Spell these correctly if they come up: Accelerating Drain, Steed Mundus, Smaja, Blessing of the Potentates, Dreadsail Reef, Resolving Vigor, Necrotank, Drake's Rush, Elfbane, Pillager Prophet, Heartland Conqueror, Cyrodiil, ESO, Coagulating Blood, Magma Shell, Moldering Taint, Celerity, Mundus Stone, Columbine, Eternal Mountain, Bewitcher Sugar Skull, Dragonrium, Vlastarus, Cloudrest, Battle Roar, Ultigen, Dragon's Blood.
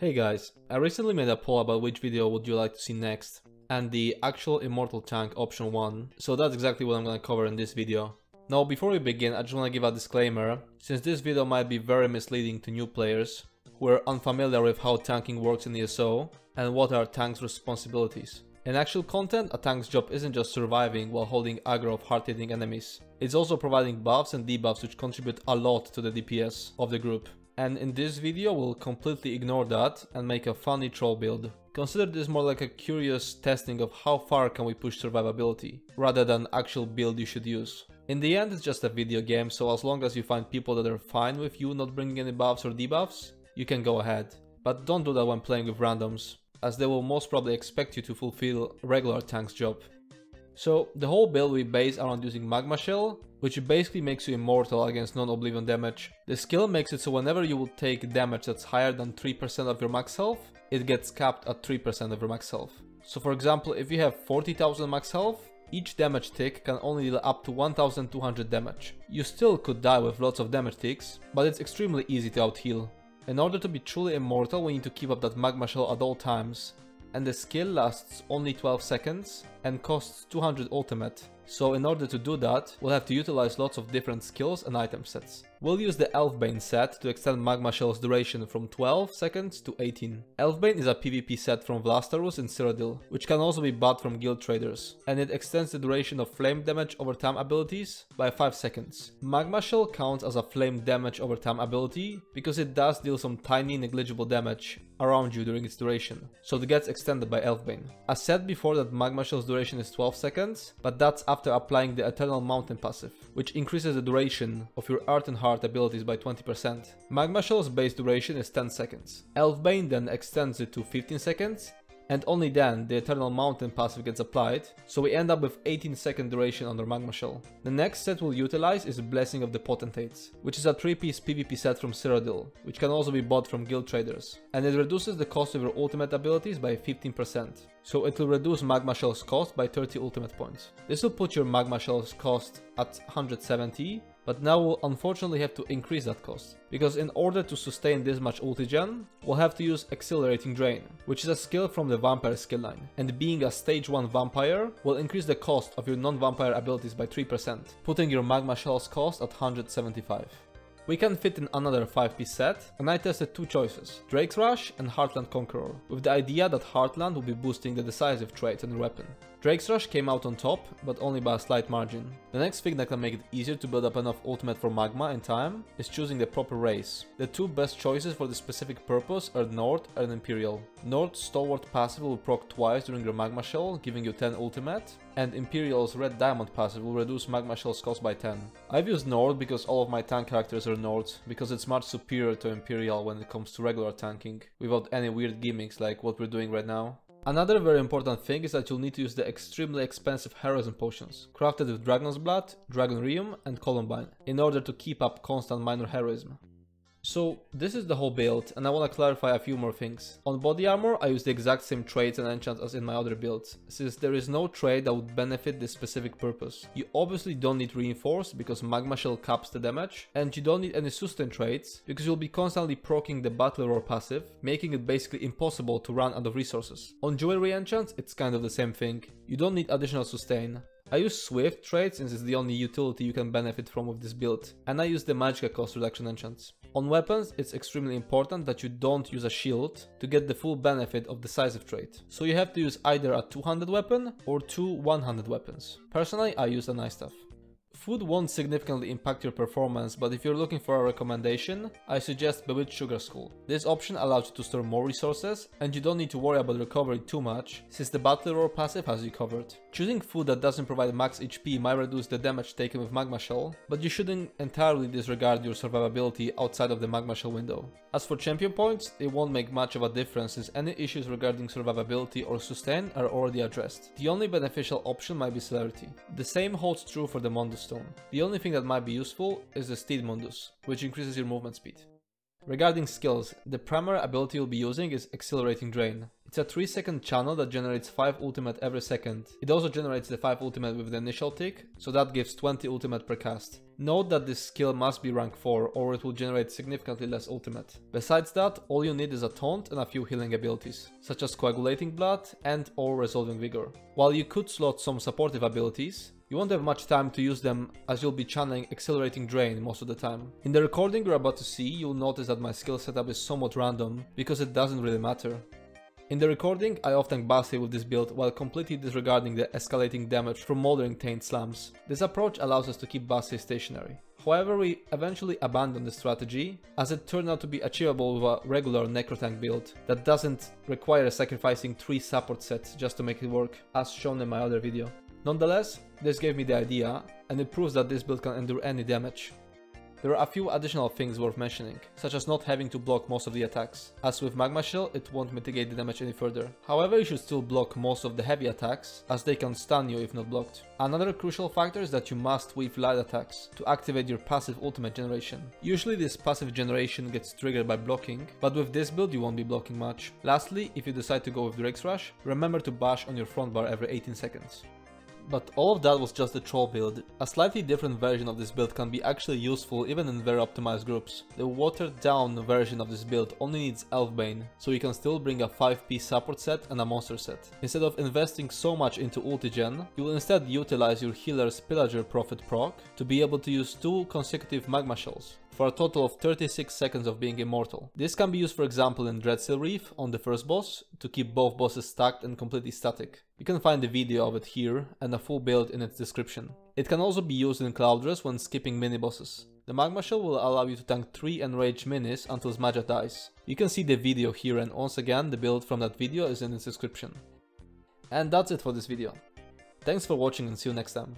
Hey guys, I recently made a poll about which video would you like to see next, and the actual Immortal Tank option won, so that's exactly what I'm gonna cover in this video. Now before we begin, I just wanna give a disclaimer, since this video might be very misleading to new players who are unfamiliar with how tanking works in ESO and what are tanks' responsibilities. In actual content, a tank's job isn't just surviving while holding aggro of hard-hitting enemies, it's also providing buffs and debuffs which contribute a lot to the DPS of the group. And in this video we'll completely ignore that and make a funny troll build. Consider this more like a curious testing of how far can we push survivability, rather than actual build you should use. In the end it's just a video game, so as long as you find people that are fine with you not bringing any buffs or debuffs, you can go ahead. But don't do that when playing with randoms, as they will most probably expect you to fulfill a regular tank's job. So the whole build we base around using Magma Shell, which basically makes you immortal against non-oblivion damage. The skill makes it so whenever you will take damage that's higher than 3% of your max health, it gets capped at 3% of your max health. So for example, if you have 40,000 max health, each damage tick can only deal up to 1,200 damage. You still could die with lots of damage ticks, but it's extremely easy to outheal. In order to be truly immortal, we need to keep up that Magma Shell at all times. And the skill lasts only 12 seconds and costs 200 ultimate, so in order to do that we'll have to utilize lots of different skills and item sets. We'll use the Elfbane set to extend Magma Shell's duration from 12 seconds to 18. Elfbane is a PvP set from Vlastarus and Cyrodiil, which can also be bought from guild traders, and it extends the duration of flame damage over time abilities by 5 seconds. Magma Shell counts as a flame damage over time ability because it does deal some tiny negligible damage around you during its duration, so it gets extended by Elfbane. I said before that Magma Shell's duration is 12 seconds, but that's after applying the Eternal Mountain passive, which increases the duration of your Earth and Heart abilities by 20%. Magma Shell's base duration is 10 seconds. Elfbane then extends it to 15 seconds, and only then the Eternal Mountain passive gets applied, so we end up with 18 second duration under Magma Shell. The next set we'll utilize is Blessing of the Potentates, which is a 3-piece PvP set from Cyrodiil, which can also be bought from guild traders, and it reduces the cost of your ultimate abilities by 15%, so it will reduce Magma Shell's cost by 30 ultimate points. This will put your Magma Shell's cost at 170, but now we'll unfortunately have to increase that cost, because in order to sustain this much ultigen, we'll have to use Accelerating Drain, which is a skill from the Vampire skill line, and being a stage 1 Vampire will increase the cost of your non-Vampire abilities by 3%, putting your Magma Shell's cost at 175. We can fit in another 5-piece set, and I tested two choices, Drake's Rush and Heartland Conqueror, with the idea that Heartland will be boosting the decisive trait and weapon. Drake's Rush came out on top, but only by a slight margin. The next thing that can make it easier to build up enough ultimate for Magma in time is choosing the proper race. The two best choices for this specific purpose are Nord and Imperial. Nord's Stalwart passive will proc twice during your Magma Shell, giving you 10 ultimate, and Imperial's Red Diamond passive will reduce Magma Shell's cost by 10. I've used Nord because all of my tank characters are Nords, because it's much superior to Imperial when it comes to regular tanking, without any weird gimmicks like what we're doing right now. Another very important thing is that you'll need to use the extremely expensive heroism potions, crafted with Dragon's Blood, Dragonrium and Columbine, in order to keep up constant minor heroism. So this is the whole build, and I wanna clarify a few more things. On body armor I use the exact same traits and enchants as in my other builds, since there is no trait that would benefit this specific purpose. You obviously don't need reinforce because Magma Shell caps the damage, and you don't need any sustain traits because you'll be constantly proccing the Battle Roar passive, making it basically impossible to run out of resources. On jewelry enchants it's kind of the same thing, you don't need additional sustain. I use Swift traits since it's the only utility you can benefit from with this build, and I use the Magicka cost reduction enchants. On weapons, it's extremely important that you don't use a shield to get the full benefit of decisive trait, so you have to use either a 200 weapon or two 100 weapons. Personally, I use the nice stuff. Food won't significantly impact your performance, but if you're looking for a recommendation, I suggest Bewitcher Sugar Skull. This option allows you to store more resources, and you don't need to worry about recovering too much, since the Battle Roar passive has you covered. Choosing food that doesn't provide max HP might reduce the damage taken with Magma Shell, but you shouldn't entirely disregard your survivability outside of the Magma Shell window. As for champion points, they won't make much of a difference since any issues regarding survivability or sustain are already addressed. The only beneficial option might be Celerity. The same holds true for the Mundus Stone. The only thing that might be useful is the Steed Mundus, which increases your movement speed. Regarding skills, the primary ability you'll be using is Accelerating Drain. It's a 3-second channel that generates 5 ultimate every second. It also generates the 5 ultimate with the initial tick, so that gives 20 ultimate per cast. Note that this skill must be rank 4 or it will generate significantly less ultimate. Besides that, all you need is a taunt and a few healing abilities, such as Coagulating Blood and or Resolving Vigor. While you could slot some supportive abilities, you won't have much time to use them as you'll be channeling Accelerating Drain most of the time. In the recording you're about to see, you'll notice that my skill setup is somewhat random, because it doesn't really matter. In the recording, I often blasted with this build while completely disregarding the escalating damage from Moldering Taint slams. This approach allows us to keep Blasted stationary. However, we eventually abandoned the strategy, as it turned out to be achievable with a regular Necrotank build that doesn't require sacrificing 3 support sets just to make it work, as shown in my other video. Nonetheless, this gave me the idea, and it proves that this build can endure any damage. There are a few additional things worth mentioning, such as not having to block most of the attacks. As with Magma Shell, it won't mitigate the damage any further. However, you should still block most of the heavy attacks, as they can stun you if not blocked. Another crucial factor is that you must weave light attacks to activate your passive ultimate generation. Usually this passive generation gets triggered by blocking, but with this build you won't be blocking much. Lastly, if you decide to go with Drake's Rush, remember to bash on your front bar every 18 seconds. But all of that was just the troll build. A slightly different version of this build can be actually useful even in very optimized groups. The watered down version of this build only needs Elfbane, so you can still bring a 5p support set and a monster set. Instead of investing so much into ultigen, you will instead utilize your healer's Pillager Prophet proc to be able to use 2 consecutive Magma Shells, for a total of 36 seconds of being immortal. This can be used for example in Dreadsail Reef on the first boss to keep both bosses stacked and completely static. You can find the video of it here and a full build in its description. It can also be used in Cloudrest when skipping minibosses. The Magma Shell will allow you to tank 3 enraged minis until Smaja dies. You can see the video here, and once again the build from that video is in its description. And that's it for this video. Thanks for watching and see you next time.